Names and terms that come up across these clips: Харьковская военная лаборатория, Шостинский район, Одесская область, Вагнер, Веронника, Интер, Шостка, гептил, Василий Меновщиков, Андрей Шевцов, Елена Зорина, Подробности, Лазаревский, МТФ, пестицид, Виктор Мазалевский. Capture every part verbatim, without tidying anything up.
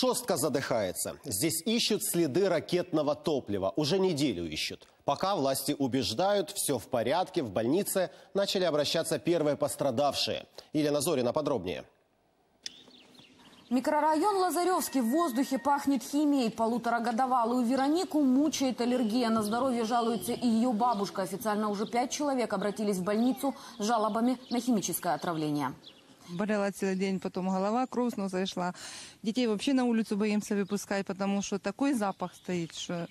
Шостка задыхается. Здесь ищут следы ракетного топлива. Уже неделю ищут. Пока власти убеждают, все в порядке, в больнице начали обращаться первые пострадавшие. Елена Зорина подробнее. Микрорайон Лазаревский в воздухе пахнет химией. Полуторагодовалую Веронику мучает аллергия. На здоровье жалуется и ее бабушка. Официально уже пять человек обратились в больницу с жалобами на химическое отравление. Болела целый день, потом голова, кровь снова зашла. Детей вообще на улицу боимся выпускать, потому что такой запах стоит, что...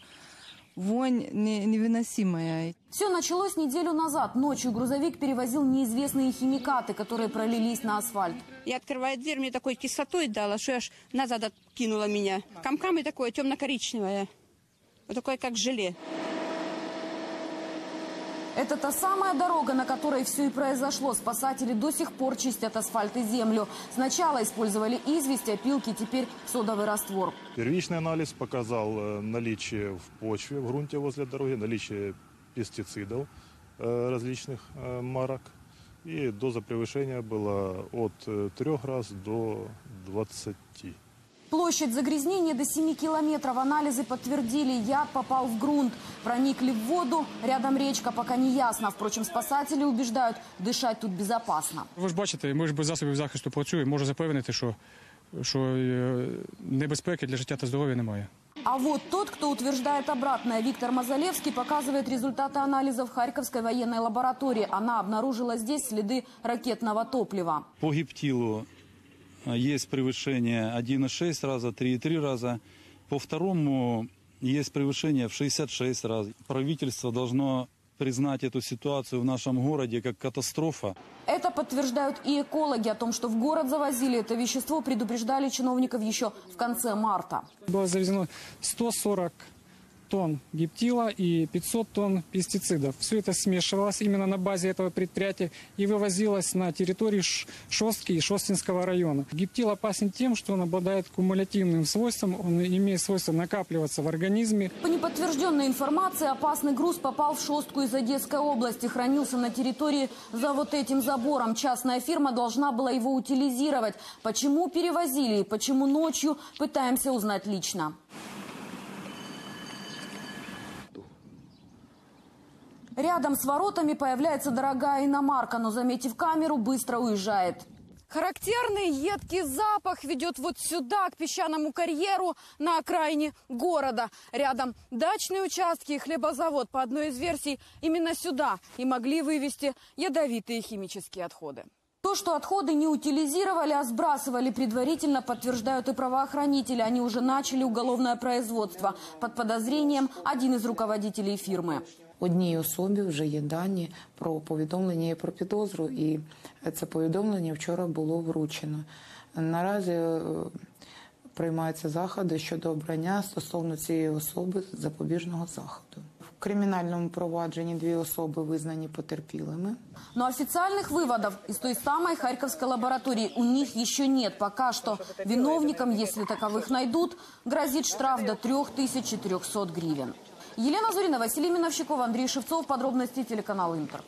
Вонь невыносимая. Все началось неделю назад. Ночью грузовик перевозил неизвестные химикаты, которые пролились на асфальт. Я открываю дверь, мне такой кислотой дала, что я аж назад откинула меня. Камкамы такое темно-коричневое, вот такое как желе. Это та самая дорога, на которой все и произошло. Спасатели до сих пор чистят асфальт и землю. Сначала использовали известь, опилки, теперь содовый раствор. Первичный анализ показал наличие в почве, в грунте возле дороги, наличие пестицидов различных марок. И доза превышения была от трёх раз до двадцати. Площадь загрязнения до семи километров. Анализы подтвердили, яд попал в грунт. Проникли в воду, рядом речка, пока не ясно. Впрочем, спасатели убеждают, дышать тут безопасно. Ви ж бачите, ми ж без засобів захисту працюємо. Можу запевнити, що, що небезпеки для життя та здоров'я немає. А вот тот, кто утверждает обратное, Виктор Мазалевский, показывает результаты анализов Харьковской военной лаборатории. Она обнаружила здесь следы ракетного топлива. По гептилу есть превышение один и шесть раза, три и три раза. По второму есть превышение в шестьдесят шесть раз. Правительство должно признать эту ситуацию в нашем городе как катастрофа. Это подтверждают и экологи. О том, что в город завозили это вещество, предупреждали чиновников еще в конце марта. Было завезено сто сорок тонн гептила и пятьсот тонн пестицидов. Все это смешивалось именно на базе этого предприятия и вывозилось на территории Шостки и Шостинского района. Гептил опасен тем, что он обладает кумулятивным свойством, он имеет свойство накапливаться в организме. По неподтвержденной информации, опасный груз попал в Шостку из Одесской области, хранился на территории за вот этим забором. Частная фирма должна была его утилизировать. Почему перевозили и почему ночью, пытаемся узнать лично. Рядом с воротами появляется дорогая иномарка, но, заметив камеру, быстро уезжает. Характерный едкий запах ведет вот сюда, к песчаному карьеру на окраине города. Рядом дачные участки и хлебозавод. По одной из версий, именно сюда и могли вывести ядовитые химические отходы. То, что отходы не утилизировали, а сбрасывали предварительно, подтверждают и правоохранители. Они уже начали уголовное производство. Под подозрением один из руководителей фирмы. Одній особі вже є дані про повідомлення і про підозру, і це повідомлення вчора було вручено. Наразі приймаються заходи щодо обрання стосовно цієї особи запобіжного заходу. В кримінальному провадженні дві особи визнані потерпілими. Но официальных выводов из той самой Харьковской лаборатории у них еще нет. Пока что виновникам, если таковых найдут, грозит штраф до трёх тысяч четырёхсот гривен. Елена Зорина, Василий Меновщиков, Андрей Шевцов. Подробности телеканал Интер.